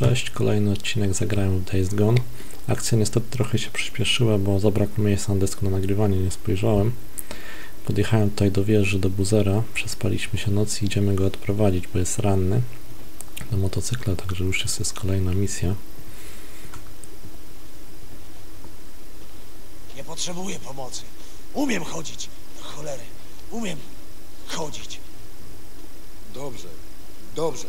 Cześć, kolejny odcinek zagrałem w Days Gone. Akcja niestety trochę się przyspieszyła, bo zabrakło miejsca na dysku na nagrywanie, nie spojrzałem. Podjechałem tutaj do wieży, do Boozera, przespaliśmy się noc i idziemy go odprowadzić, bo jest ranny do motocykla, także już jest kolejna misja. Nie potrzebuję pomocy. Umiem chodzić. Do cholery. Umiem chodzić. Dobrze, dobrze.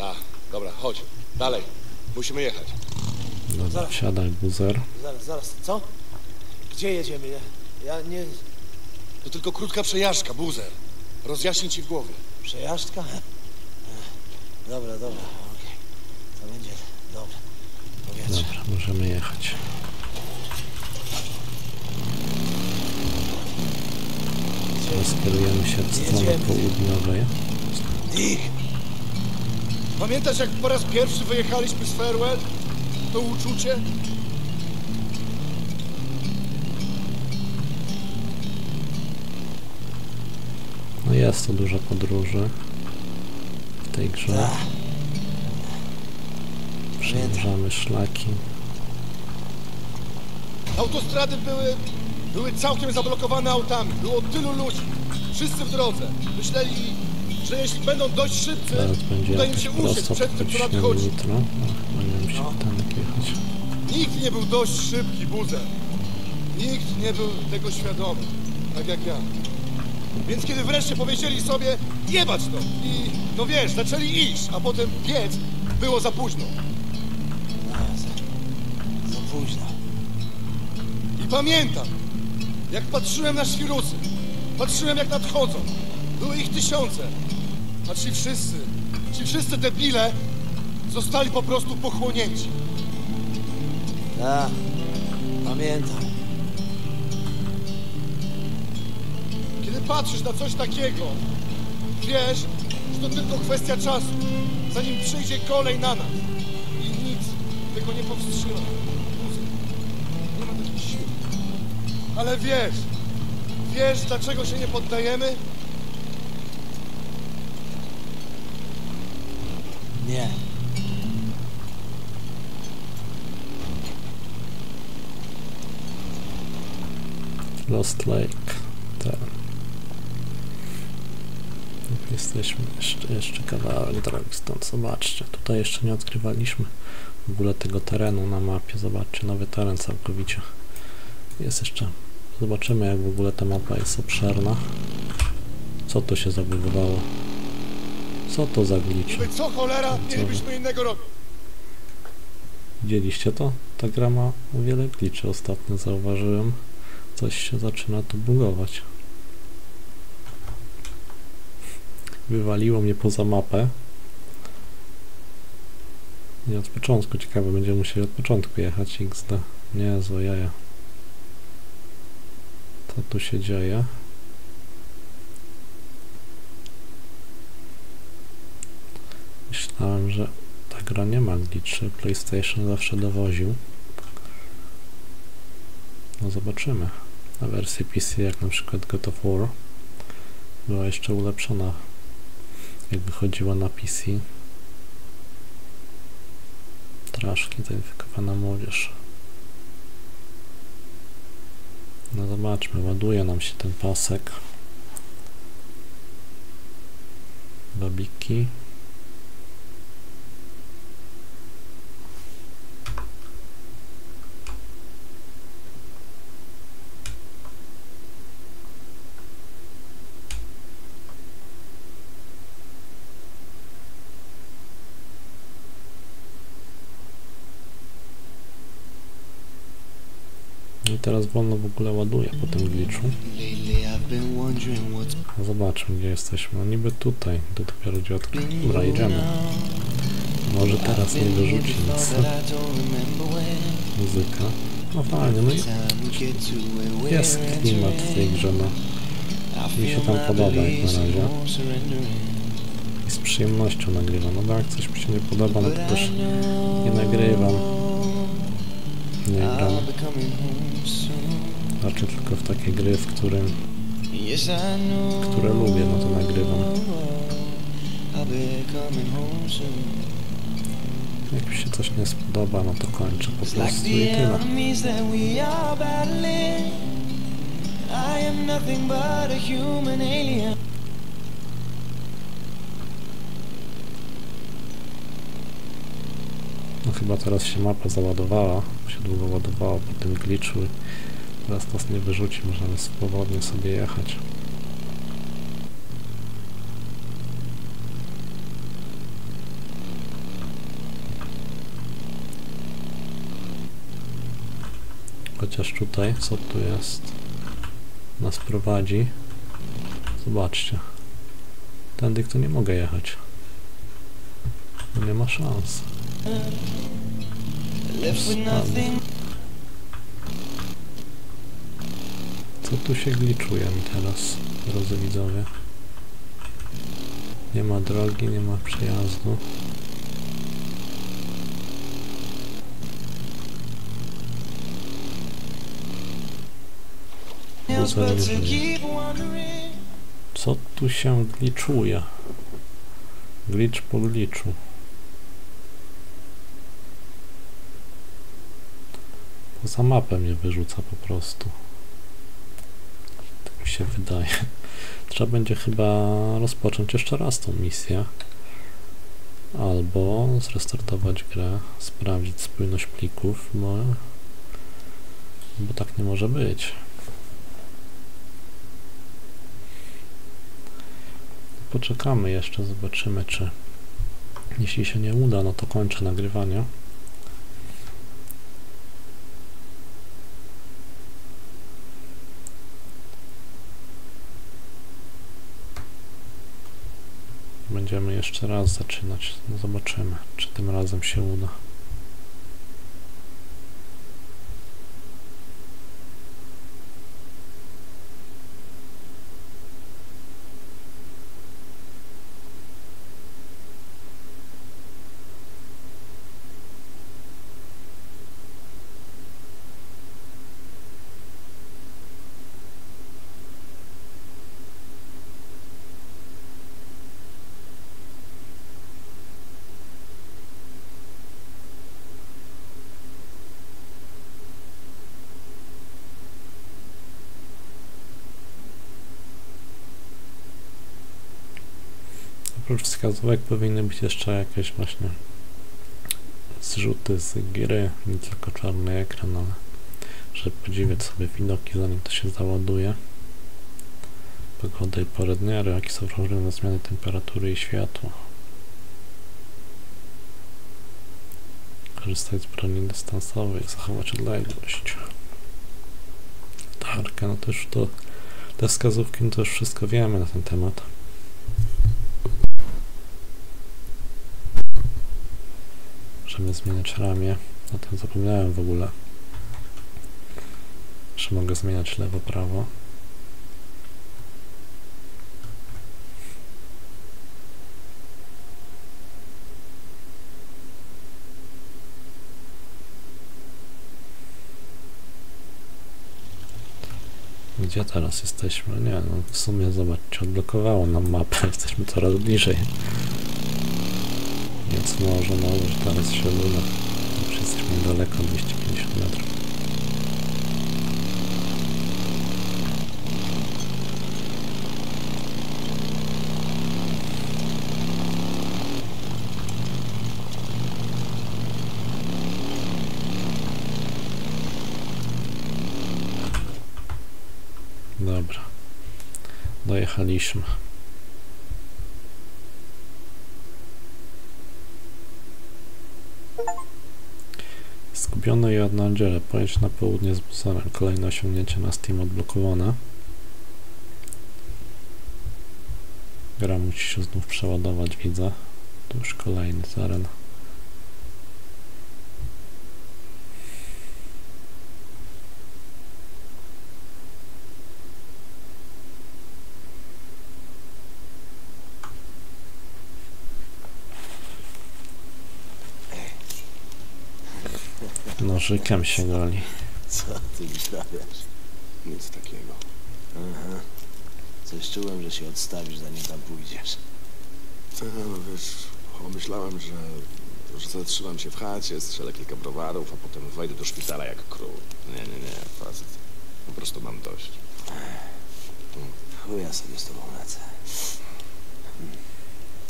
A, dobra, chodź. Dalej. Musimy jechać. Dobra, zaraz. Wsiadaj, Boozer. Zaraz, co? Gdzie jedziemy? Ja nie... To tylko krótka przejażdżka, Boozer. Rozjaśni ci w głowie. Przejażdżka? Dobra, okej. Okay. To będzie dobre. Powietrze. Dobra, możemy jechać. Skierujemy się w stronę południowej. Pamiętasz, jak po raz pierwszy wyjechaliśmy z Fairwell? To uczucie? No jest to dużo podróży w tej grze. Przejeżdżamy szlaki. Autostrady były całkiem zablokowane autami. Było tylu ludzi. Wszyscy w drodze. Myśleli, że jeśli będą dość szybcy, uda im się uciec przed tym, co nadchodzi. Nikt nie był dość szybki, Boozer. Nikt nie był tego świadomy, tak jak ja. Więc kiedy wreszcie powiedzieli sobie, jebać to! I no wiesz, zaczęli iść, a potem biec, było za późno. Za późno. I pamiętam, jak patrzyłem na świrusy. Patrzyłem, jak nadchodzą. Były ich tysiące, a ci wszyscy debile zostali po prostu pochłonięci. Tak, pamiętam. Kiedy patrzysz na coś takiego, wiesz, że to tylko kwestia czasu, zanim przyjdzie kolej na nas. I nic tego nie powstrzyma. Nie ma takiej siły. Ale wiesz, dlaczego się nie poddajemy? Nie. Lost Lake. Tak. Jesteśmy jeszcze kawałek drogi stąd. Zobaczcie, tutaj jeszcze nie odkrywaliśmy w ogóle tego terenu na mapie. Zobaczcie, nowy teren całkowicie. Jest jeszcze. Zobaczymy, jak w ogóle ta mapa jest obszerna. Co to się zabudowało? Co to za glitch? Co cholera, mielibyśmy innego robić. Widzieliście to? Ta gra ma o wiele glitchy. Ostatnio zauważyłem. Coś się zaczyna tu bugować. Wywaliło mnie poza mapę. Nie od początku. Ciekawe, będziemy musieli od początku jechać. XD. Niezłe jaja. Co tu się dzieje? Myślałem, że ta gra nie ma glitchy. PlayStation zawsze dowoził. No zobaczymy. A wersja PC, jak na przykład God of War, była jeszcze ulepszona, jak wychodziła na PC. Straszki, zainfekowana młodzież. No zobaczmy, ładuje nam się ten pasek. Babiki. Teraz wolno w ogóle ładuje po tym glitchu. Zobaczmy, gdzie jesteśmy. No niby tutaj, to dopiero gdzie odkryłem. Dobra, idziemy. Może teraz nie wyrzuci nic. Muzyka. No fajnie, no i jest klimat w tej grze, no. Mi się tam podoba jak na razie. I z przyjemnością nagrywam. No bo jak coś mi się nie podoba, no to też nie nagrywam. Nie gram. Znaczy tylko w takie gry, które lubię, no to nagrywam. Jak mi się coś nie spodoba, no to kończę po prostu i tyle. No chyba teraz się mapa załadowała, bo się długo ładowało po tym glitchu. Teraz nas nie wyrzuci, możemy swobodnie sobie jechać. Chociaż tutaj, co tu jest, nas prowadzi. Zobaczcie. Tędy tu nie mogę jechać. No nie ma szans. Co tu się gliczuje mi teraz, drodzy widzowie? Nie ma drogi, nie ma przejazdu. Co tu się gliczuje? Glicz po gliczu. Poza mapę mnie wyrzuca po prostu. Tak mi się wydaje. Trzeba będzie chyba rozpocząć jeszcze raz tą misję. Albo zrestartować grę, sprawdzić spójność plików, bo tak nie może być. Poczekamy jeszcze, zobaczymy, czy jeśli się nie uda, no to kończę nagrywanie. Będziemy jeszcze raz zaczynać, no zobaczymy, czy tym razem się uda. Oprócz wskazówek powinny być jeszcze jakieś właśnie zrzuty z gry, nie tylko czarny ekran, ale żeby podziwiać sobie widoki, zanim to się załaduje. Pogoda i porę dnia, jakie są wrażliwe zmiany temperatury i światła. Korzystać z broni dystansowej, zachować odległość. Tarka, no to już to, te wskazówki, no to już wszystko wiemy na ten temat. Możemy zmieniać ramię, o tym zapomniałem w ogóle, że mogę zmieniać lewo, prawo. Gdzie teraz jesteśmy? Nie, no w sumie zobaczcie, odblokowało nam mapę, jesteśmy coraz bliżej. Więc może, że teraz się uda. Już jesteśmy daleko, 250 metrów. Dobra. Dojechaliśmy. Zgubiony i odnajdziele. Pojedź na południe z Boozerem. Kolejne osiągnięcie na Steam odblokowane. Gra musi się znów przeładować, widzę. To już kolejny teren. Nożykiem się goli. Co ty wystawiasz? Nic takiego. Aha. Coś czułem, że się odstawisz, zanim tam pójdziesz. No, wiesz, Pomyślałem, że zatrzymam się w chacie, strzelę kilka browarów, a potem wejdę do szpitala jak król. Nie, facet. Po prostu mam dość. Chuj, ja sobie z tobą lecę.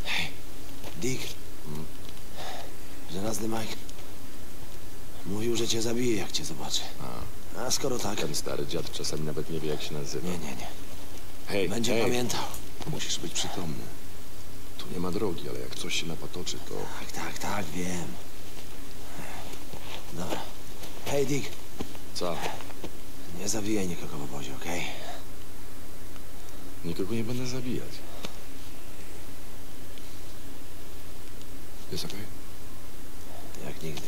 Hej, Dick. Żelazny Mike mówił, że cię zabije, jak cię zobaczy. A skoro tak... Ten stary dziad czasami nawet nie wie, jak się nazywa. Nie. Hej, będzie pamiętał. Musisz być przytomny. Tu nie ma drogi, ale jak coś się napatoczy, to... Tak, wiem. Dobra. Hej, Dick. Co? Nie zabijaj nikogo w obozie, okej? Nikogo nie będę zabijać. Jest okej? Jak nigdy.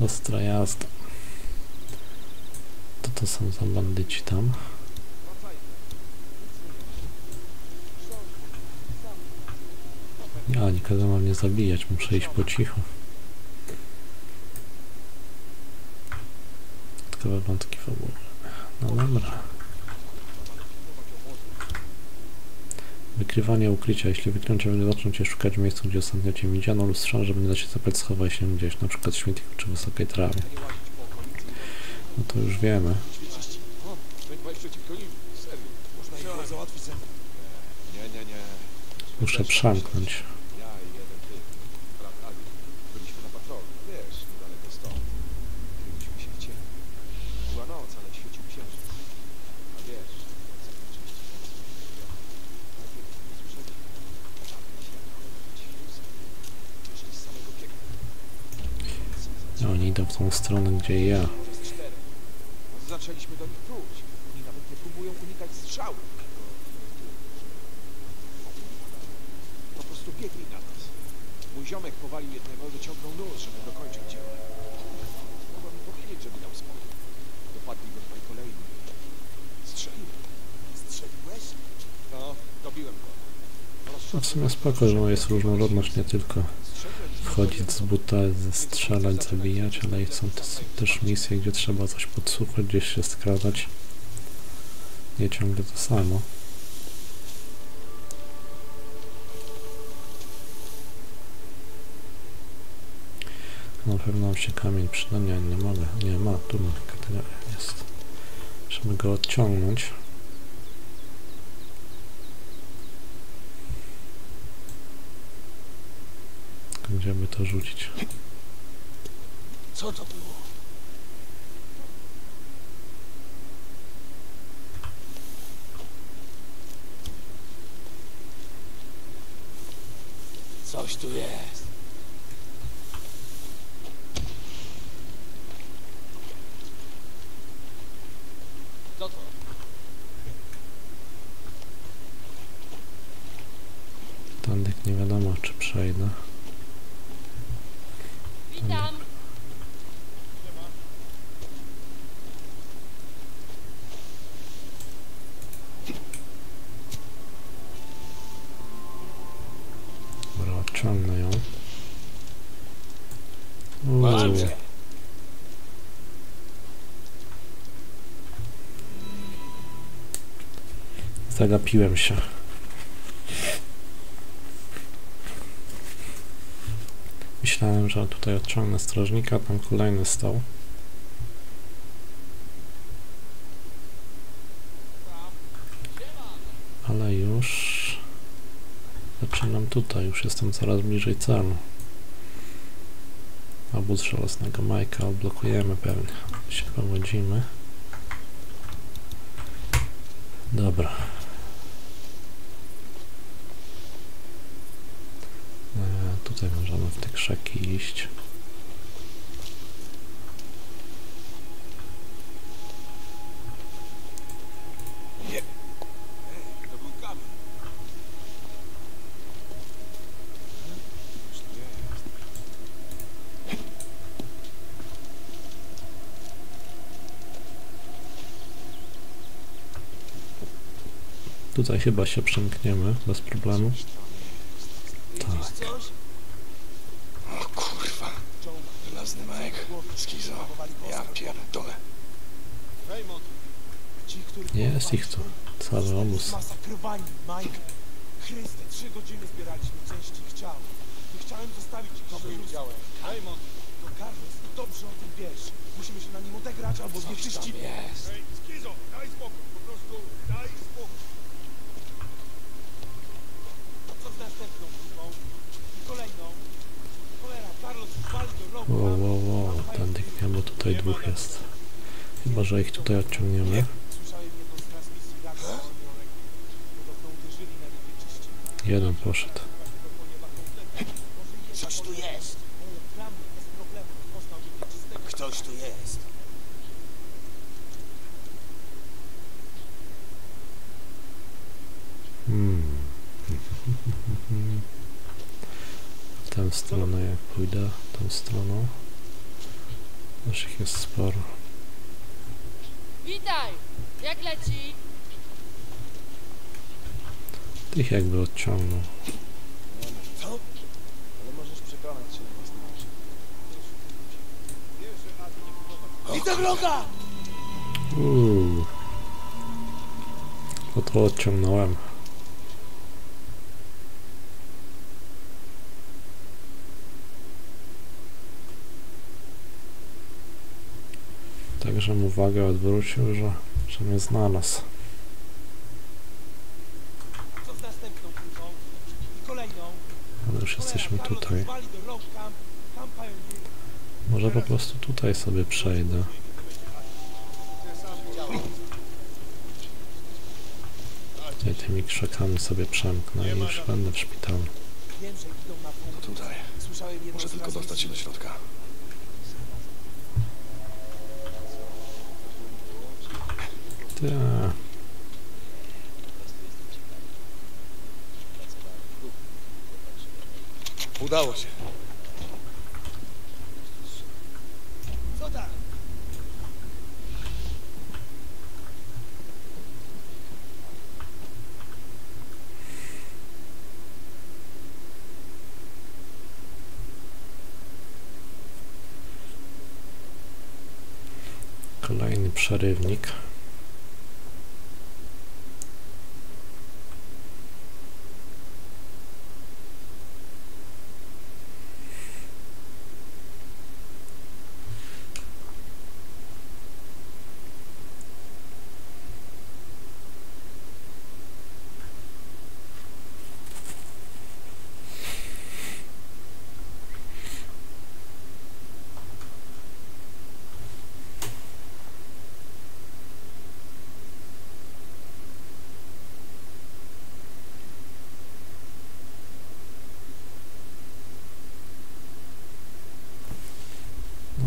Ostra jazda. To są za bandyci tam. Ja nikogo mam nie zabijać, muszę iść po cichu. Dodatkowe wątki w ogóle. No dobra. Wykrywanie ukrycia. Jeśli wykrycie, będę zaczął cię szukać w miejscu, gdzie ostatnio cię widziano, lub strzelam, że będę dać się zapytać, schowaj się gdzieś, na przykład w śmietniku czy wysokiej trawie. No to już wiemy. Muszę przemknąć. Ja i jeden ty, brat Addy, byliśmy na patrolu, wiesz, niedaleko stąd. Kryliśmy się w ciemno. Była noc, ale świecił księżyc. A wiesz, no oni idą w tą stronę, gdzie ja. Zaczęliśmy do nich próć. Oni nawet nie próbują unikać strzału. Po prostu biegli na nas. Mój ziomek powalił jednego, wyciągnął nóż, żeby dokończyć dzieło. Mogłem mi powiedzieć, żeby dał spokój. Dopadli go dwaj kolejni. Strzeliłem. Strzeliłeś? No, dobiłem go. No w sumie spoko, że jest różnorodność, nie tylko wchodzić z buta, strzelać, zabijać, ale i są też misje, gdzie trzeba coś podsłuchać, gdzieś się skradać. Nie ciągle to samo. Na pewno się kamień przyda, nie mogę, nie ma, tu ma kategoria, jest. Trzeba go odciągnąć. Gdzie by to rzucić? Co to było? Coś tu jest. Co to? Tandek nie wiadomo, czy przejdę. Witam. Dobra, odciągnę ją. Zagapiłem się. Myślałem, że tutaj odciągnę strażnika, tam kolejny stał. Ale już... zaczynam tutaj, już jestem coraz bliżej celu. Obóz Żelaznego Mike'a odblokujemy pewnie. Się powodzimy. Dobra. Tutaj możemy w te krzaki iść. Nie. To był kamień. Tutaj chyba się przemkniemy bez problemu. Tak. Skizzo, ja pierdolę. Raymond, ci, którzy Jest ich tu. Cały obóz. Masakrowani, Mike. Chryste, 3 godziny zbieraliśmy części ciał. Nie chciałem zostawić ich. Dobrze wiedziałem. Raymond, to Carlos, dobrze o tym wiesz. Musimy się na nim odegrać albo znieczyścimy. Jest. Ej, Skizzo, daj spokój. Po prostu daj spokój. Co z następną grupą? I kolejną? Cholera, Carlos walczy do rogu. Wow. Tędyk nie, bo tutaj dwóch jest. Chyba, że ich tutaj odciągniemy. Jeden poszedł. Ktoś tu jest. Ktoś tu jest. W tę stronę jak pójdę, tą stroną. Naszych jest sporo. Witaj! Jak leci? Tych jakby odciągnął. Co? Ale możesz przekonać się na własne oczy. Wiesz, że Addy nie podoba. No to odciągnąłem. Także mu uwagę odwrócił, że mnie znalazł. Ale już jesteśmy tutaj. Może po prostu tutaj sobie przejdę. Tutaj tymi krzakami sobie przemknę i już będę w szpitalu. To tutaj. Muszę tylko dostać się do środka. Ty. Udało się. Co tam? Kolejny przerywnik.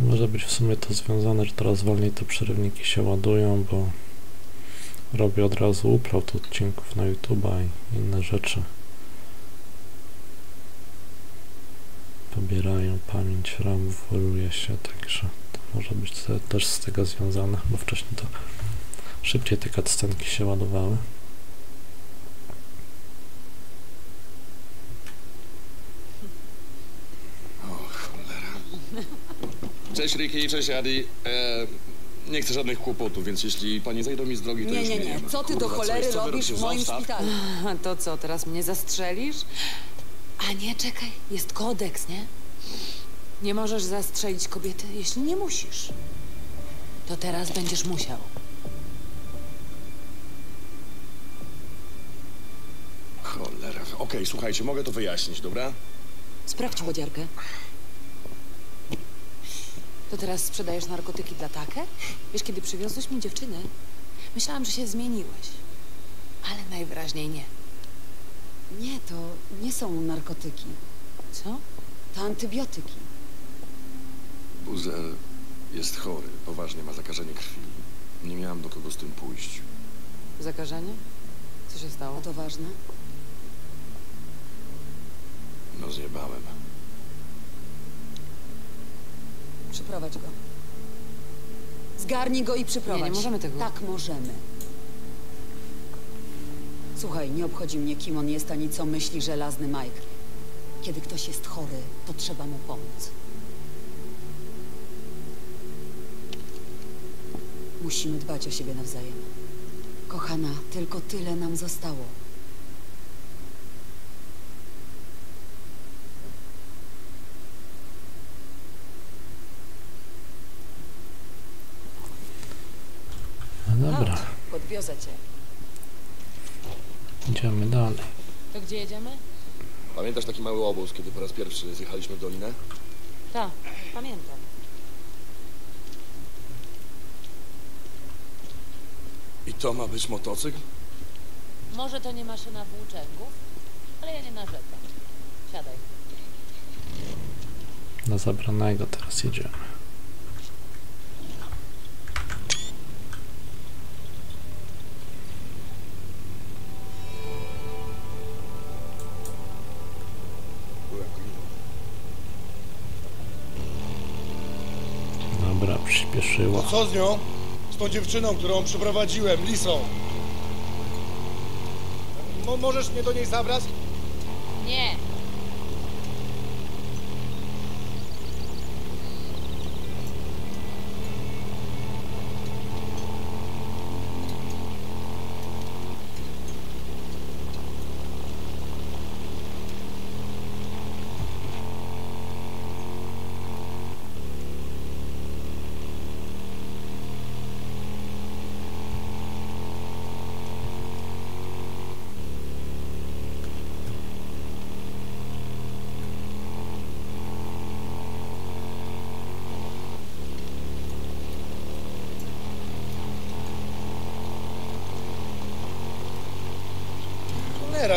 Może być w sumie to związane, że teraz wolniej te przerywniki się ładują, bo robię od razu upload odcinków na YouTube'a i inne rzeczy. Pobierają pamięć RAM, woluje się, także to może być też z tego związane, bo wcześniej to szybciej te cutscenki się ładowały. Cześć Rikki, cześć Addy. Nie chcę żadnych kłopotów, więc jeśli panie zajdą mi z drogi, to już nie. Co ty do cholery robisz w moim szpitalu? To co, teraz mnie zastrzelisz? A nie, czekaj, jest kodeks, nie? Nie możesz zastrzelić kobiety, jeśli nie musisz. To teraz będziesz musiał. Cholera. Okej, słuchajcie, mogę to wyjaśnić, dobra? Sprawdź łodziarkę. To teraz sprzedajesz narkotyki dla Tucker? Wiesz, kiedy przywiozłeś mi dziewczynę, myślałam, że się zmieniłeś. Ale najwyraźniej nie. Nie, to nie są narkotyki. Co? To antybiotyki. Boozer jest chory. Poważnie ma zakażenie krwi. Nie miałam do kogo z tym pójść. Zakażenie? Co się stało? A to ważne? No zjebałem. Przyprowadź go. Zgarnij go i przyprowadź. Nie możemy tego. Tak, możemy. Słuchaj, nie obchodzi mnie, kim on jest, ani co myśli Żelazny Mike. Kiedy ktoś jest chory, to trzeba mu pomóc. Musimy dbać o siebie nawzajem. Kochana, tylko tyle nam zostało. No dobra. Chodź, podwiozę cię. Idziemy dalej. To gdzie jedziemy? Pamiętasz taki mały obóz, kiedy po raz pierwszy zjechaliśmy w dolinę? Tak, pamiętam. I to ma być motocykl? Może to nie maszyna włóczęgów, ale ja nie narzekam. Siadaj. Na zabranego teraz idziemy. Dobra, przyspieszyło. Co z nią? Tą dziewczyną, którą przyprowadziłem, Lisą. Możesz mnie do niej zabrać? Nie.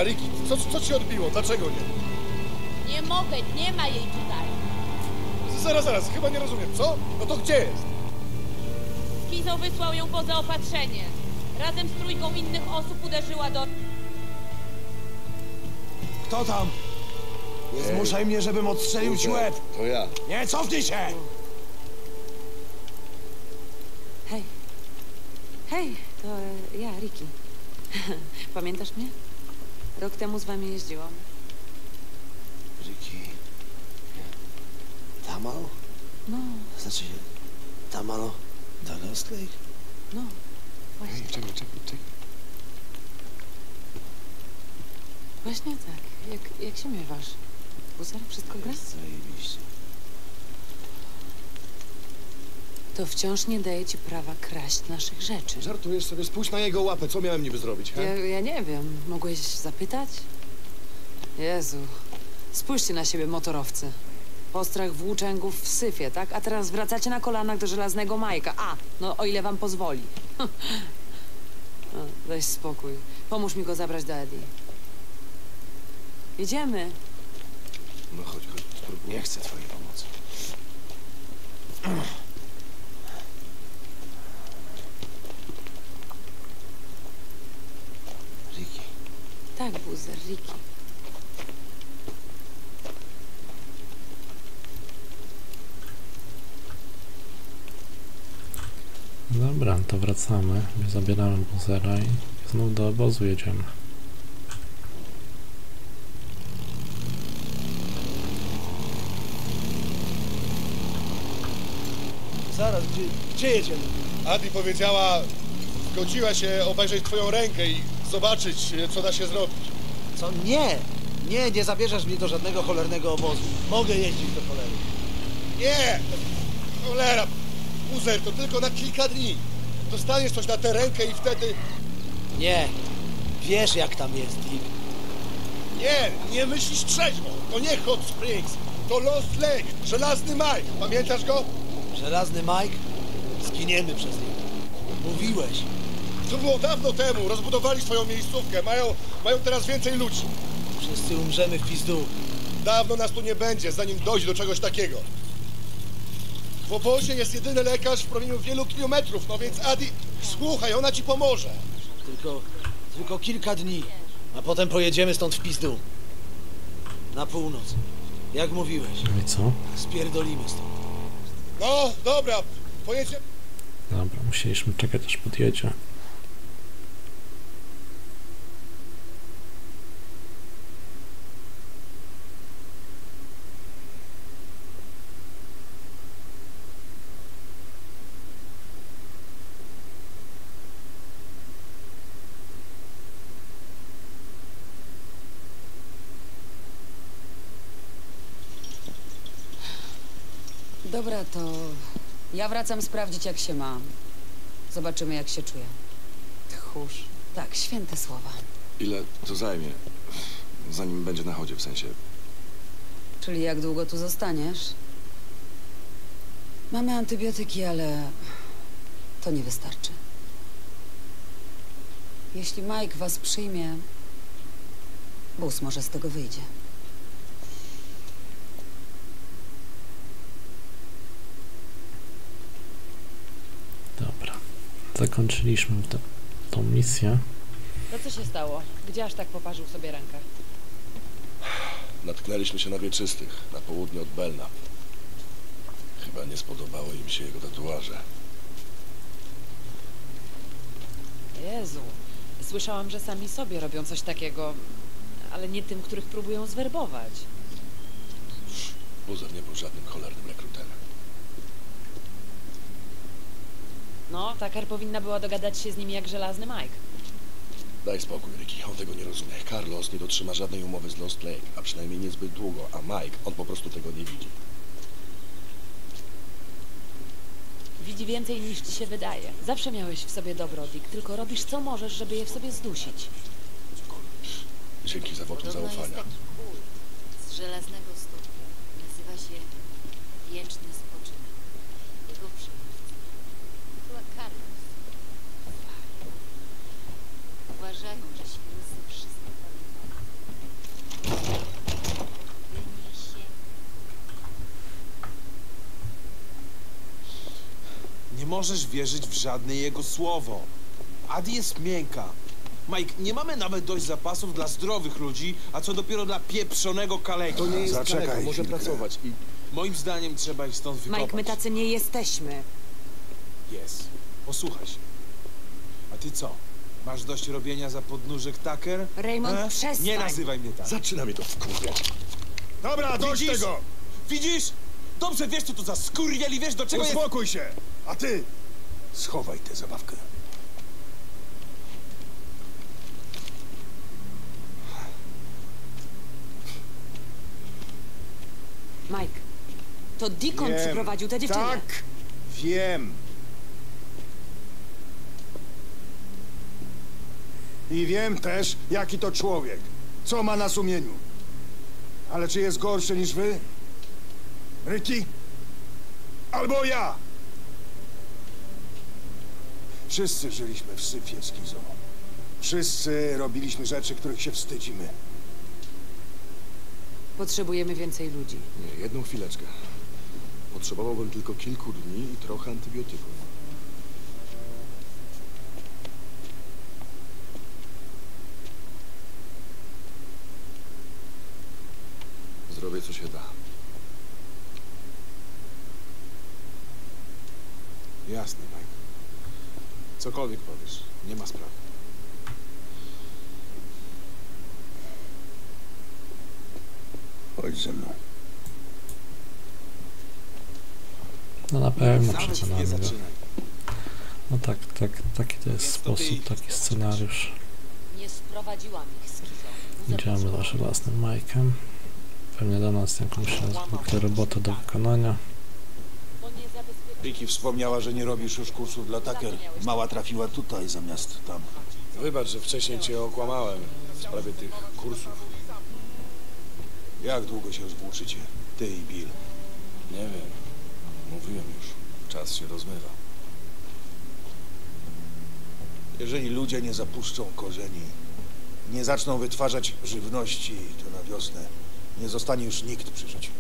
Rikki, co ci odbiło? Dlaczego nie? Nie mogę, nie ma jej tutaj. Zaraz, chyba nie rozumiem, co? No to gdzie jest? Skizzo wysłał ją po zaopatrzenie. Razem z trójką innych osób uderzyła do... Kto tam? Nie zmuszaj mnie, żebym odstrzelił ci łeb. To ja. Nie, cofnij się! Hej. Hej, to ja, Rikki. Pamiętasz mnie? Rok temu z wami jeździłam. Rikki... Tamalo? No. Znaczy... Tamalo... Do Lost Lake? No. Właśnie. Ej, czekaj. Właśnie tak. Jak się miewasz? Boozer, wszystko gra? Zajebiście. To wciąż nie daje ci prawa kraść naszych rzeczy. Żartujesz sobie, spójrz na jego łapę. Co miałem niby zrobić, he? Ja nie wiem. Mogłeś zapytać? Jezu. Spójrzcie na siebie, motorowcy. Postrach włóczęgów w syfie, tak? A teraz wracacie na kolanach do Żelaznego Majka. No o ile wam pozwoli. Daj spokój. Pomóż mi go zabrać do Addy. Idziemy. No chodź, spróbuj. Nie chcę twojej pomocy. Tak, Boozer, Rikki. Dobra, to wracamy. Zabieramy Boozera i znów do obozu jedziemy. Zaraz, gdzie jedziemy? Addy powiedziała, zgodziła się obejrzeć twoją rękę i zobaczyć, co da się zrobić. Co? Nie zabierzesz mnie do żadnego cholernego obozu. Mogę jeździć do cholery. Nie! Cholera! Boozer, to tylko na kilka dni. Dostaniesz coś na tę rękę i wtedy... Nie. Wiesz, jak tam jest, Dick. Nie myślisz trzeźwo. To nie Hot Springs. To Lost Lake. Żelazny Mike. Pamiętasz go? Żelazny Mike? Zginiemy przez niego. Mówiłeś. To było dawno temu. Rozbudowali swoją miejscówkę. Mają teraz więcej ludzi. Wszyscy umrzemy w pizdu. Dawno nas tu nie będzie, zanim dojdzie do czegoś takiego. W obozie jest jedyny lekarz w promieniu wielu kilometrów, no więc Addy, słuchaj, ona ci pomoże. Tylko kilka dni, a potem pojedziemy stąd w pizdu. Na północ. Jak mówiłeś. No i co? Spierdolimy stąd. No, dobra, pojedziemy. Dobra, musieliśmy czekać, aż podjedzie. Dobra, to ja wracam sprawdzić, jak się mam. Zobaczymy, jak się czuję. Tchórz. Tak, święte słowa. Ile to zajmie, zanim będzie na chodzie, w sensie? Czyli jak długo tu zostaniesz? Mamy antybiotyki, ale to nie wystarczy. Jeśli Mike was przyjmie, bus może z tego wyjdzie. Dobra, zakończyliśmy tą misję. No co się stało? Gdzie aż tak poparzył sobie rękę? Natknęliśmy się na wieczystych, na południe od Belna. Chyba nie spodobały im się jego tatuaże. Jezu, słyszałam, że sami sobie robią coś takiego, ale nie tym, których próbują zwerbować. Boozer nie był żadnym cholernym rekruterem. No, Tucker powinna była dogadać się z nimi jak Żelazny Mike. Daj spokój, Rikki, on tego nie rozumie. Carlos nie dotrzyma żadnej umowy z Lost Lake, a przynajmniej niezbyt długo, a Mike, on po prostu tego nie widzi. Widzi więcej niż ci się wydaje. Zawsze miałeś w sobie dobro, Dick, tylko robisz co możesz, żeby je w sobie zdusić. Dzięki za wotum zaufania. Jest taki kult z żelaznego stopu. Nazywa się Wieczny Spoczynek. Jego przywódca była Carlos. Uważają, że świrusy wszystko pamiętają. Nie możesz wierzyć w żadne jego słowo. Addy jest miękka. Mike, nie mamy nawet dość zapasów dla zdrowych ludzi, a co dopiero dla pieprzonego kaleka. To nie jest kaleka, może pracować. I moim zdaniem trzeba ich stąd wykopać. Mike, my tacy nie jesteśmy. Jest. Posłuchaj się. A ty co? Masz dość robienia za podnóżek, Tucker? Raymond, przestań! Nie nazywaj mnie tak. Zaczyna mnie to wkurwiać. Dobra, dość tego! Widzisz? Dobrze wiesz, co to za skurwiel i wiesz, do czego jest... Uspokój się! A ty! Schowaj tę zabawkę. Mike, to Deacon przyprowadził tę dziewczynę. Tak, wiem. I wiem też, jaki to człowiek. Co ma na sumieniu. Ale czy jest gorszy niż wy? Rikki? Albo ja! Wszyscy żyliśmy w syfie, Skizzo. Wszyscy robiliśmy rzeczy, których się wstydzimy. Potrzebujemy więcej ludzi. Nie, jedną chwileczkę. Potrzebowałbym tylko kilku dni i trochę antybiotyków. Zrobię, co się da. Jasne, Mike. Cokolwiek powiesz, nie ma sprawy. Chodź ze mną. No na pewno przekonamy go. No tak, taki to jest sposób, taki scenariusz. Nie sprowadziłam ich z Skizzo. Idziemy za Żelaznym Mike'em. Pewnie da nas jakąś zwykłą robotę do wykonania. Rikki wspomniała, że nie robisz już kursów dla Tucker. Mała trafiła tutaj zamiast tam. Wybacz, że wcześniej cię okłamałem w sprawie tych kursów. Jak długo się rozwłóczycie, ty i Bill? Nie wiem. Mówiłem już. Czas się rozmywa. Jeżeli ludzie nie zapuszczą korzeni, nie zaczną wytwarzać żywności, to na wiosnę nie zostanie już nikt przy życiu.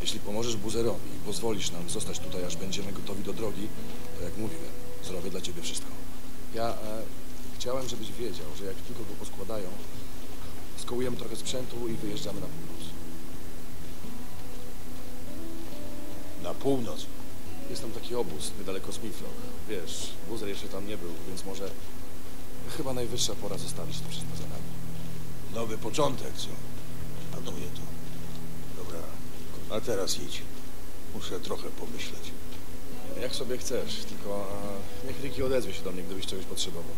Jeśli pomożesz Boozerowi i pozwolisz nam zostać tutaj, aż będziemy gotowi do drogi, to jak mówiłem, zrobię dla ciebie wszystko. Ja chciałem, żebyś wiedział, że jak tylko go poskładają, skołujemy trochę sprzętu i wyjeżdżamy na północ. Na północ? Jest tam taki obóz niedaleko Smithlock. Wiesz, Boozer jeszcze tam nie był, więc może chyba najwyższa pora zostawić to wszystko za nami. Nowy początek, co? Panuję to. Dobra. A teraz idź. Muszę trochę pomyśleć. Jak sobie chcesz, tylko niech Rikki odezwie się do mnie, gdybyś czegoś potrzebował.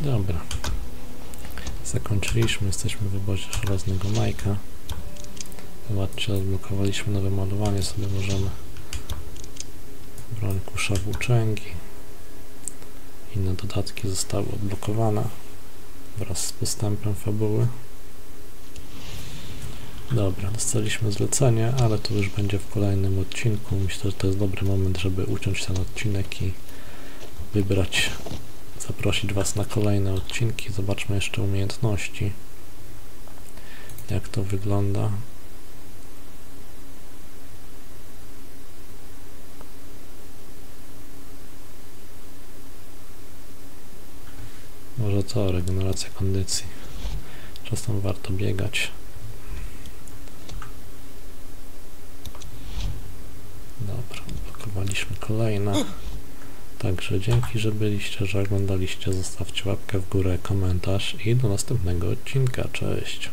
Dobra. Zakończyliśmy, jesteśmy w obozie Żelaznego Mike'a. Zobaczcie, odblokowaliśmy nowe malowanie, sobie możemy broń kusza włóczęgi. Inne dodatki zostały odblokowane wraz z postępem fabuły. Dobra, dostaliśmy zlecenie, ale to już będzie w kolejnym odcinku. Myślę, że to jest dobry moment, żeby uciąć ten odcinek i wybrać, zaprosić Was na kolejne odcinki. Zobaczmy jeszcze umiejętności, jak to wygląda. Może co? Regeneracja kondycji. Czasem warto biegać. Dobra, odblokowaliśmy kolejne. Także dzięki, że byliście, że oglądaliście. Zostawcie łapkę w górę, komentarz i do następnego odcinka. Cześć!